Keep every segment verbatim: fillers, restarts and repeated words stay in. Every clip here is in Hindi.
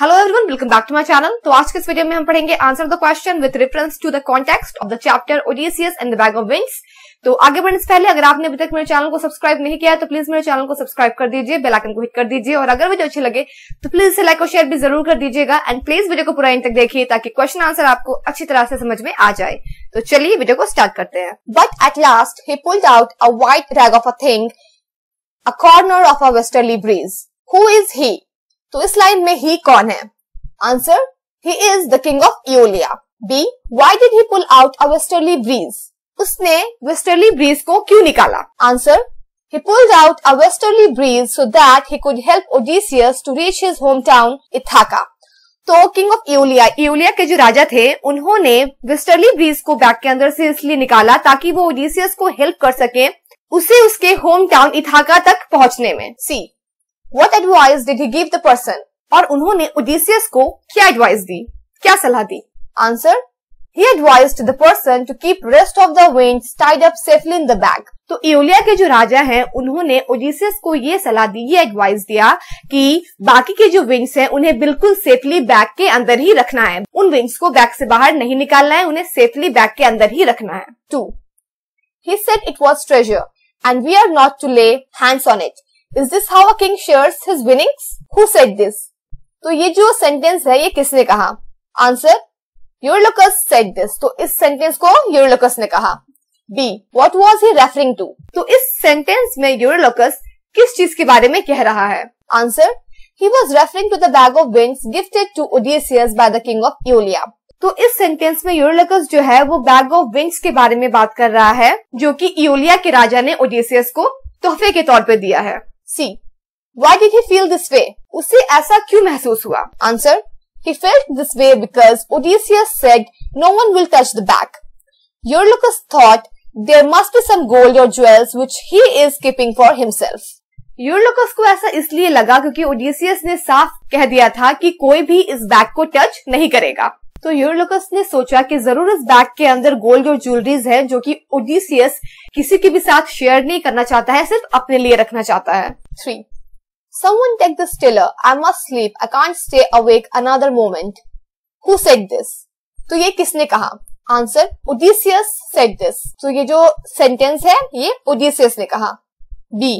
Hello everyone, welcome back to my channel. तो आज के इस वीडियो में हम पढ़ेंगे answer the question with reference to the context of the chapter Odysseus and the bag of winds. तो आगे बढ़ने से पहले अगर आपने अभी तक मेरे चैनल को सब्सक्राइब नहीं किया है तो प्लीज मेरे चैनल को सब्सक्राइब कर दीजिए, बेल आइकन को हिट कर दीजिए और अगर वीडियो अच्छी लगे तो प्लीज इसे लाइक और शेयर भी जरूर कर दीजिएगा एंड प्लीज वीडियो को पूरा एंड तक देखिए ताकि क्वेश्चन आंसर आपको अच्छी तरह से समझ में आ जाए। तो चलिए वीडियो को स्टार्ट करते हैं। But at last he pulled out a white rag of a thing, a corner of a westerly breeze, who is he. तो इस लाइन में ही कौन है? Answer, he is the king of Aeolia. B, why did he pull out a westerly breeze? उसने वेस्टर्ली ब्रीज को क्यों निकाला? Answer, he pulled out a westerly breeze so that he could help Odysseus to reach his home town Ithaca. तो किंग ऑफ एओलिया, एओलिया के जो राजा थे, उन्होंने वेस्टर्ली ब्रीज को बैग के अंदर से इसलिए निकाला ताकि वो ओडिसियस को हेल्प कर सके उसे उसके होम टाउन इथाका तक पहुंचने में। सी, What advice did he give the person? और उन्होंने ओडिसियस को क्या एडवाइस दी, क्या सलाह दी? Answer, he advised the person to keep rest of the winds tied up safely in the bag. तो एओलिया के जो राजा हैं, उन्होंने ओडिसियस को ये सलाह दी, ये एडवाइस दिया कि बाकी के जो विंग्स हैं उन्हें बिल्कुल सेफली बैग के अंदर ही रखना है, उन विंग्स को बैग से बाहर नहीं निकालना है, उन्हें सेफली बैग के अंदर ही रखना है। Two, he said it was treasure and we are not to lay hands on it. Is this how a king shares his winnings? Who said this? तो ये जो सेंटेंस है ये किसने कहा? Answer, Eurylochus said this. तो इस सेंटेंस को यूरलोकस ने कहा। B, what was he referring to? तो इस सेंटेंस में यूरलोकस किस चीज के बारे में कह रहा है? Answer, he was referring to the bag of winds gifted to Odysseus by the king of Aeolia. तो इस सेंटेंस में यूरलोकस जो है वो बैग ऑफ विंग्स के बारे में बात कर रहा है जो कि एओलिया के राजा ने ओडिसियस को तोहफे के तौर पर दिया है। सी, why did he feel this way? उसे ऐसा क्यों महसूस हुआ? Answer, he felt this way because Odysseus said no one will touch the bag. Eurylochus thought there must be some gold or jewels which he is keeping for himself. Eurylochus को ऐसा इसलिए लगा क्योंकि ओडिसियस ने साफ कह दिया था कि कोई भी इस बैग को टच नहीं करेगा। तो यूरलोकस ने सोचा कि जरूर इस बैग के अंदर गोल्ड और ज्वेलरीज हैं जो कि ओडिसियस किसी के भी साथ शेयर नहीं करना चाहता है, सिर्फ अपने लिए रखना चाहता है। Three, someone take the tiller, I must sleep, I can't stay awake another moment. Who said this? तो ये किसने कहा? Answer, Odysseus said this. तो ये जो सेंटेंस है ये ओडिसियस ने कहा। B,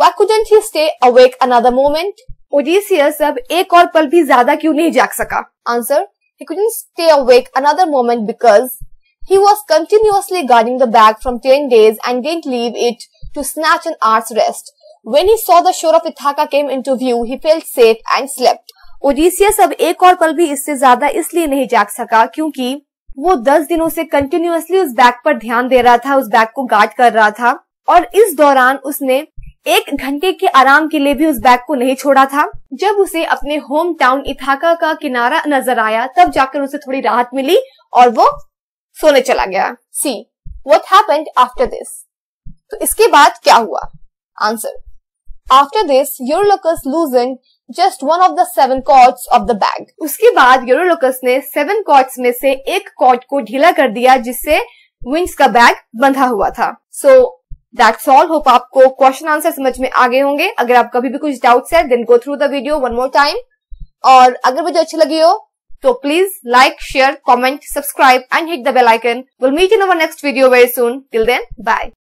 why couldn't he stay awake another moment? Odysseus अब एक और पल भी ज्यादा क्यों नहीं जाग सका? Answer, he couldn't stay awake another moment because he was continuously guarding the bag from ten days and didn't leave it to snatch an hour's rest. When he saw the shore of Ithaca came into view, he felt safe and slept. Odysseus अब एक और पल भी इससे ज्यादा इसलिए नहीं जाग सका क्योंकि वो दस दिनों से कंटिन्यूअसली उस बैग पर ध्यान दे रहा था, उस बैग को गार्ड कर रहा था और इस दौरान उसने एक घंटे के आराम के लिए भी उस बैग को नहीं छोड़ा था। जब उसे अपने होम टाउन इथाका का किनारा नजर आया तब जाकर उसे थोड़ी राहत मिली और वो सोने चला गया। सी, what happened after this? तो इसके बाद क्या हुआ? Answer, after this, Eurylochus loosened just one of the seven cords of the bag. उसके बाद यूरलोकस ने सेवन कॉर्ड्स में से एक कॉर्ड को ढीला कर दिया जिससे विंग्स का बैग बंधा हुआ था। So That's all. Hope आपको क्वेश्चन आंसर समझ में आगे होंगे। अगर आप कभी भी कुछ डाउट्स है then go through the video one more time और अगर वीडियो अच्छी लगी हो तो please like, share, comment, subscribe and hit the bell icon. Will meet in our next video very soon. Till then, bye.